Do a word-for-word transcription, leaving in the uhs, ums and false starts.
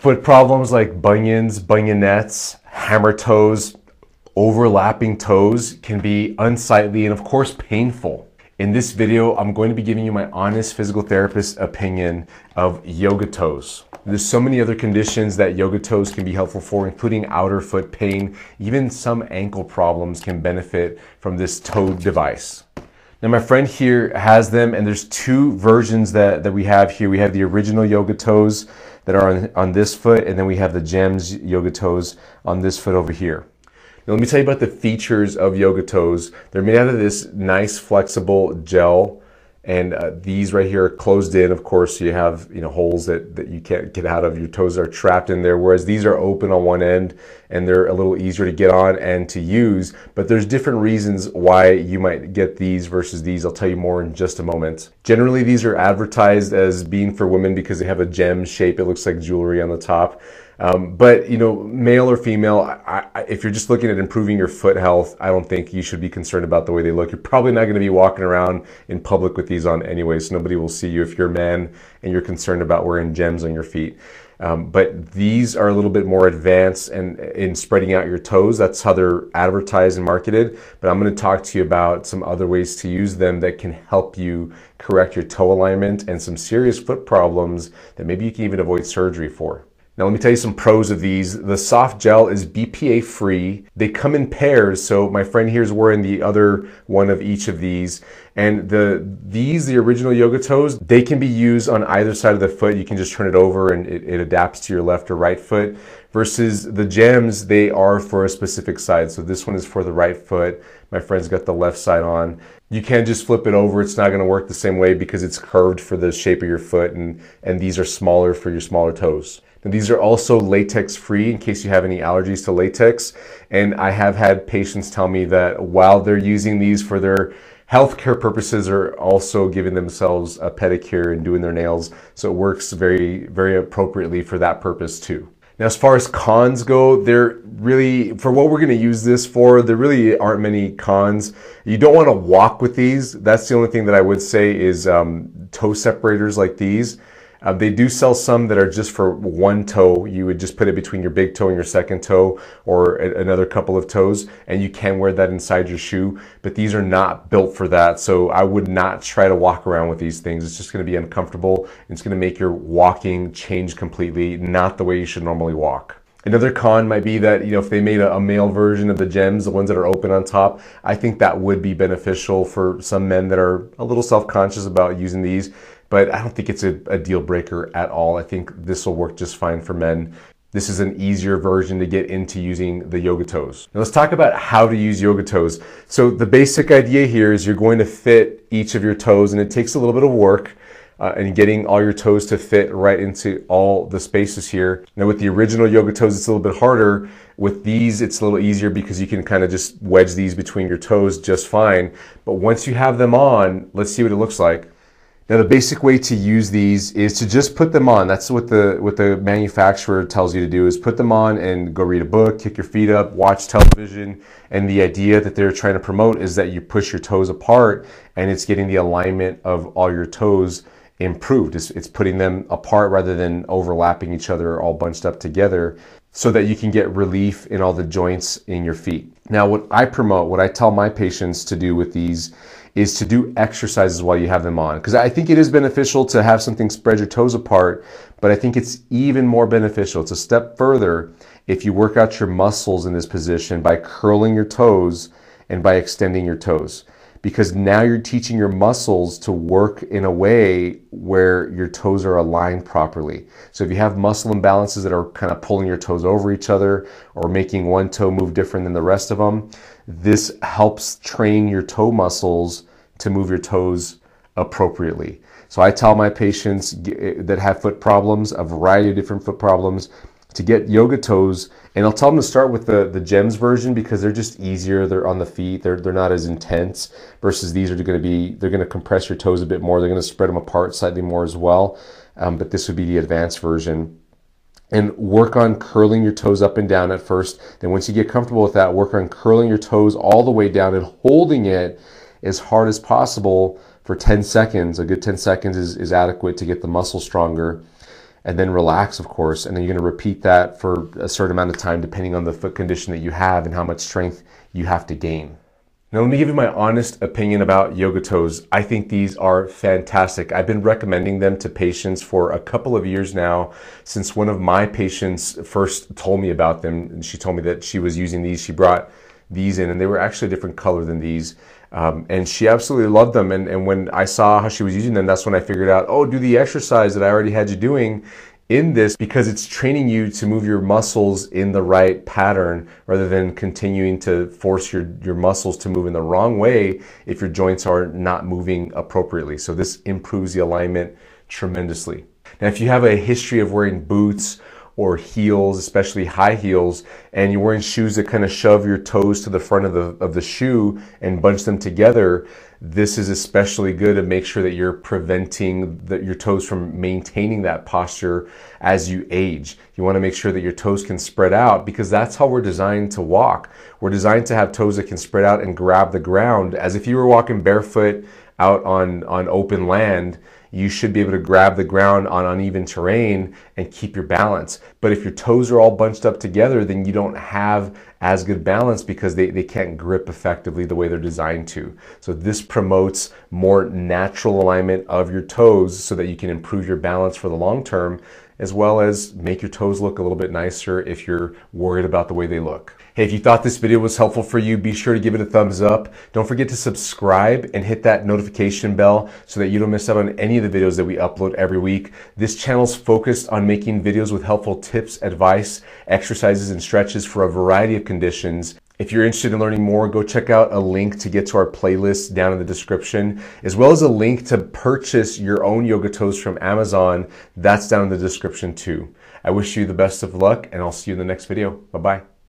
Foot problems like bunions, bunionettes, hammer toes, overlapping toes can be unsightly and of course painful. In this video, I'm going to be giving you my honest physical therapist opinion of yoga toes. There's so many other conditions that yoga toes can be helpful for, including outer foot pain. Even some ankle problems can benefit from this toe device. Now my friend here has them, and there's two versions that, that we have here. We have the original yoga toes that are on, on this foot, and then we have the GEMS yoga toes on this foot over here. Now let me tell you about the features of yoga toes. They're made out of this nice flexible gel, and uh, these right here are closed in, of course, so you have you know holes that, that you can't get out of. Your toes are trapped in there, whereas these are open on one end and they're a little easier to get on and to use. But there's different reasons why you might get these versus these. I'll tell you more in just a moment. Generally, these are advertised as being for women because they have a gem shape. It looks like jewelry on the top. Um, but, you know, male or female, I, I, if you're just looking at improving your foot health, I don't think you should be concerned about the way they look. You're probably not going to be walking around in public with these on anyway, so nobody will see you if you're a man and you're concerned about wearing gems on your feet. Um, but these are a little bit more advanced and in spreading out your toes. That's how they're advertised and marketed. But I'm going to talk to you about some other ways to use them that can help you correct your toe alignment and some serious foot problems that maybe you can even avoid surgery for. Now let me tell you some pros of these. The soft gel is B P A free. They come in pairs, so my friend here is wearing the other one of each of these. And the these, the original yoga toes, they can be used on either side of the foot. You can just turn it over and it, it adapts to your left or right foot. Versus the GEMS, they are for a specific side. So this one is for the right foot. My friend's got the left side on. You can't just flip it over. It's not gonna work the same way because it's curved for the shape of your foot, and, and these are smaller for your smaller toes. Now, these are also latex free in case you have any allergies to latex. And I have had patients tell me that while they're using these for their healthcare purposes, are also giving themselves a pedicure and doing their nails. So it works very, very appropriately for that purpose too. Now, as far as cons go, they're really, for what we're gonna use this for, there really aren't many cons. You don't wanna walk with these. That's the only thing that I would say is um, toe separators like these. Uh, they do sell some that are just for one toe. You would just put it between your big toe and your second toe, or a, another couple of toes, and you can wear that inside your shoe, but these are not built for that. So I would not try to walk around with these things. It's just gonna be uncomfortable. It's gonna make your walking change completely, not the way you should normally walk. Another con might be that, you know, if they made a, a male version of the GEMS, the ones that are open on top, I think that would be beneficial for some men that are a little self-conscious about using these. But I don't think it's a, a deal breaker at all. I think this will work just fine for men. This is an easier version to get into using the yoga toes. Now let's talk about how to use yoga toes. So the basic idea here is you're going to fit each of your toes, and it takes a little bit of work uh, in getting all your toes to fit right into all the spaces here. Now with the original yoga toes, it's a little bit harder. With these, it's a little easier because you can kind of just wedge these between your toes just fine. But once you have them on, let's see what it looks like. Now the basic way to use these is to just put them on. That's what the what the manufacturer tells you to do, is put them on and go read a book, kick your feet up, watch television. And the idea that they're trying to promote is that you push your toes apart, and it's getting the alignment of all your toes improved. It's, it's putting them apart rather than overlapping each other all bunched up together, so that you can get relief in all the joints in your feet. Now what I promote, what I tell my patients to do with these, is to do exercises while you have them on. Because I think it is beneficial to have something spread your toes apart, but I think it's even more beneficial, it's a step further, if you work out your muscles in this position by curling your toes and by extending your toes. Because now you're teaching your muscles to work in a way where your toes are aligned properly. So if you have muscle imbalances that are kind of pulling your toes over each other or making one toe move different than the rest of them, this helps train your toe muscles to move your toes appropriately. So I tell my patients that have foot problems, a variety of different foot problems, to get yoga toes, and I'll tell them to start with the, the GEMS version because they're just easier, they're on the feet, they're, they're not as intense, versus these are gonna be, they're gonna compress your toes a bit more, they're gonna spread them apart slightly more as well, um, but this would be the advanced version. And work on curling your toes up and down at first, then once you get comfortable with that, work on curling your toes all the way down and holding it as hard as possible for ten seconds. A good ten seconds is, is adequate to get the muscle stronger. and then relax, of course. And then you're going to repeat that for a certain amount of time, depending on the foot condition that you have and how much strength you have to gain. Now, let me give you my honest opinion about YogaToes. I think these are fantastic. I've been recommending them to patients for a couple of years now, since one of my patients first told me about them. And she told me that she was using these. She brought these in, and they were actually a different color than these. Um, and she absolutely loved them. And, and when I saw how she was using them, that's when I figured out, oh, do the exercise that I already had you doing in this, because it's training you to move your muscles in the right pattern rather than continuing to force your, your muscles to move in the wrong way if your joints are not moving appropriately. So this improves the alignment tremendously. Now, if you have a history of wearing boots or heels, especially high heels, and you're wearing shoes that kind of shove your toes to the front of the, of the shoe and bunch them together, this is especially good to make sure that you're preventing the, your toes from maintaining that posture as you age. You want to make sure that your toes can spread out, because that's how we're designed to walk. We're designed to have toes that can spread out and grab the ground, as if you were walking barefoot out on, on open land. You should be able to grab the ground on uneven terrain and keep your balance. But if your toes are all bunched up together, then you don't have as good balance, because they, they can't grip effectively the way they're designed to. So this promotes more natural alignment of your toes so that you can improve your balance for the long term, as well as make your toes look a little bit nicer if you're worried about the way they look. Hey, if you thought this video was helpful for you, be sure to give it a thumbs up. Don't forget to subscribe and hit that notification bell so that you don't miss out on any of the videos that we upload every week. This channel's focused on making videos with helpful tips, advice, exercises, and stretches for a variety of conditions. If you're interested in learning more, go check out a link to get to our playlist down in the description, as well as a link to purchase your own YogaToes from Amazon. That's down in the description too. I wish you the best of luck, and I'll see you in the next video. Bye-bye.